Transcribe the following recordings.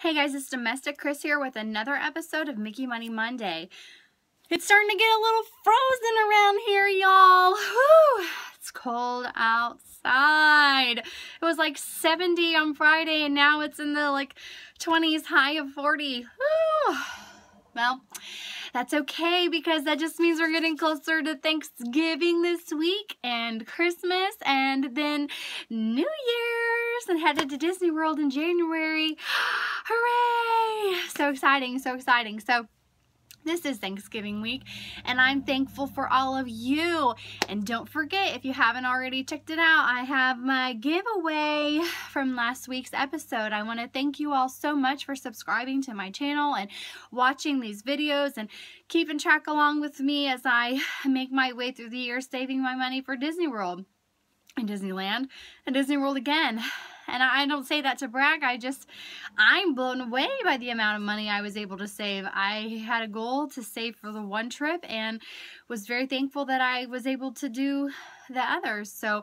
Hey guys, it's Domestic Chris here with another episode of Mickey Money Monday. It's starting to get a little frozen around here, y'all. It's cold outside. It was like 70 on Friday and now it's in the like 20s, high of 40. Whew. Well, that's okay because that just means we're getting closer to Thanksgiving this week and Christmas and then New Year's and headed to Disney World in January. Hooray! So exciting, so exciting. So this is Thanksgiving week and I'm thankful for all of you. And don't forget, if you haven't already checked it out, I have my giveaway from last week's episode. I want to thank you all so much for subscribing to my channel and watching these videos and keeping track along with me as I make my way through the year saving my money for Disney World and Disneyland and Disney World again. And I don't say that to brag. I'm blown away by the amount of money I was able to save. I had a goal to save for the one trip and was very thankful that I was able to do the others. So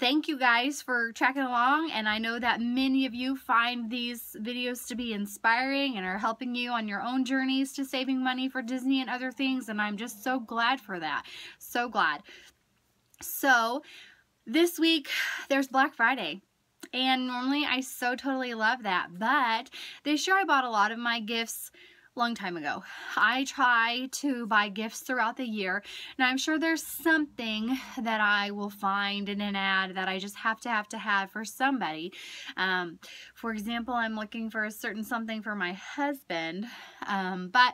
thank you guys for tracking along. And I know that many of you find these videos to be inspiring and are helping you on your own journeys to saving money for Disney and other things. And I'm just so glad for that. So glad. So this week, there's Black Friday. And normally I so totally love that, but this year I bought a lot of my gifts a long time ago. I try to buy gifts throughout the year, and I'm sure there's something that I will find in an ad that I just have to have for somebody. For example, I'm looking for a certain something for my husband, but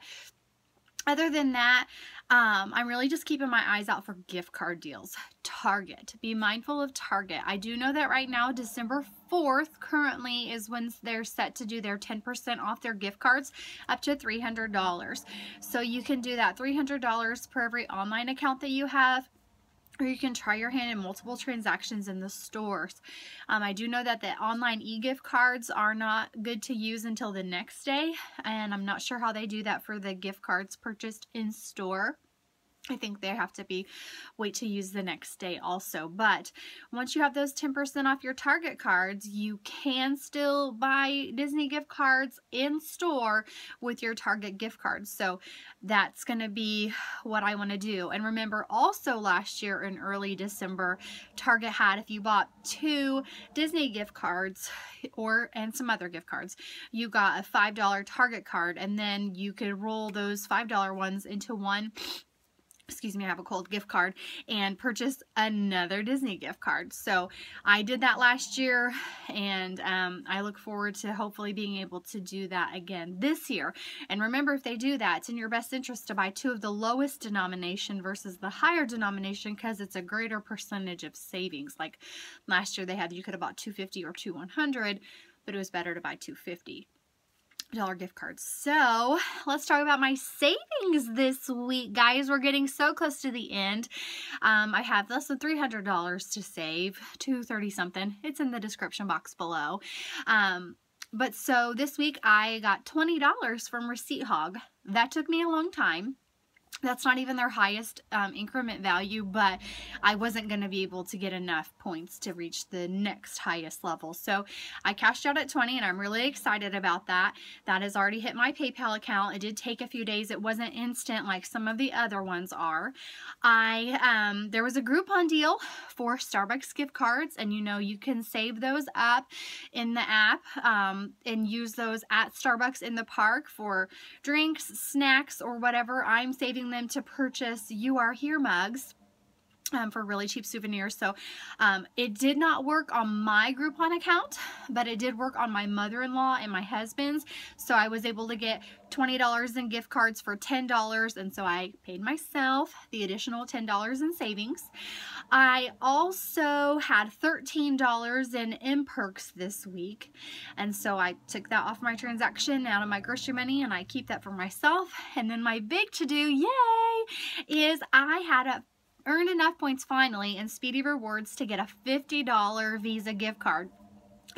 other than that, I'm really just keeping my eyes out for gift card deals. Target. Be mindful of Target. I do know that right now, December 4th currently is when they're set to do their 10% off their gift cards up to $300. So you can do that $300 per every online account that you have, or you can try your hand in multiple transactions in the stores. I do know that the online e-gift cards are not good to use until the next day, and I'm not sure how they do that for the gift cards purchased in store. I think they have to wait to use the next day also. But once you have those 10% off your Target cards, you can still buy Disney gift cards in store with your Target gift cards. So that's going to be what I want to do. And remember also last year in early December, Target had, if you bought 2 Disney gift cards and some other gift cards, you got a $5 Target card, and then you could roll those $5 ones into one, excuse me, I have a cold, gift card, and purchase another Disney gift card. So I did that last year, and I look forward to hopefully being able to do that again this year. And remember, if they do that, it's in your best interest to buy 2 of the lowest denomination versus the higher denomination because it's a greater percentage of savings. Like last year they had, you could have bought 250 or 2 100, but it was better to buy 2 $50 gift cards. So let's talk about my savings this week, guys. We're getting so close to the end. I have less than $300 to save, $230 something. It's in the description box below. But so this week I got $20 from Receipt Hog. That took me a long time. That's not even their highest increment value, but I wasn't going to be able to get enough points to reach the next highest level. So I cashed out at 20, and I'm really excited about that. That has already hit my PayPal account. It did take a few days. It wasn't instant like some of the other ones are. There was a Groupon deal for Starbucks gift cards, and you know you can save those up in the app and use those at Starbucks in the park for drinks, snacks, or whatever. I'm saving them to purchase You Are Here mugs for really cheap souvenirs. So it did not work on my Groupon account, but it did work on my mother-in-law and my husband's. So I was able to get $20 in gift cards for $10, and so I paid myself the additional $10 in savings. I also had $13 in M-Perks this week, and so I took that off my transaction, out of my grocery money, and I keep that for myself. And then my big to-do, yay, is I had earned enough points finally in Speedy Rewards to get a $50 Visa gift card.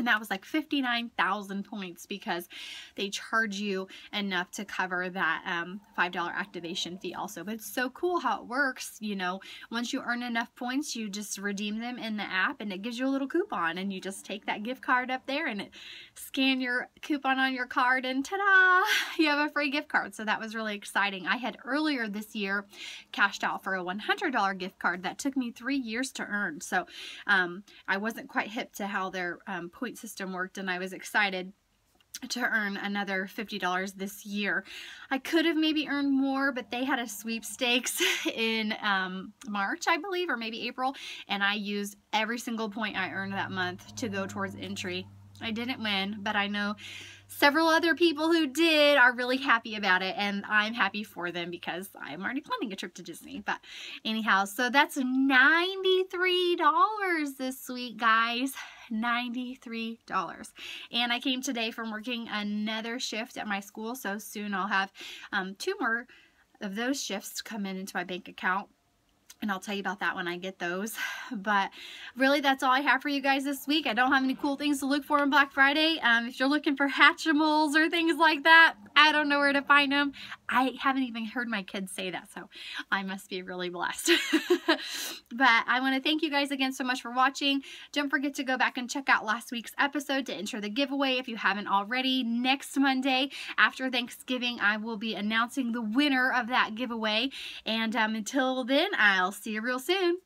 And that was like 59,000 points because they charge you enough to cover that $5 activation fee also. But it's so cool how it works. You know, once you earn enough points, you just redeem them in the app and it gives you a little coupon, and you just take that gift card up there and it scan your coupon on your card and ta-da, you have a free gift card. So that was really exciting. I had earlier this year cashed out for a $100 gift card that took me 3 years to earn. So I wasn't quite hip to how their point system worked, and I was excited to earn another $50 this year. I could have maybe earned more, but they had a sweepstakes in March, I believe, or maybe April, and I used every single point I earned that month to go towards entry. I didn't win, but I know several other people who did are really happy about it, and I'm happy for them because I'm already planning a trip to Disney. But anyhow, so that's $93 this week, guys. $93. And I came today from working another shift at my school, so soon I'll have 2 more of those shifts come into my bank account. And I'll tell you about that when I get those. But really, that's all I have for you guys this week. I don't have any cool things to look for on Black Friday. If you're looking for Hatchimals or things like that, I don't know where to find them. I haven't even heard my kids say that, so I must be really blessed. But I want to thank you guys again so much for watching. Don't forget to go back and check out last week's episode to enter the giveaway if you haven't already. Next Monday after Thanksgiving, I will be announcing the winner of that giveaway. And until then, I'll see you real soon.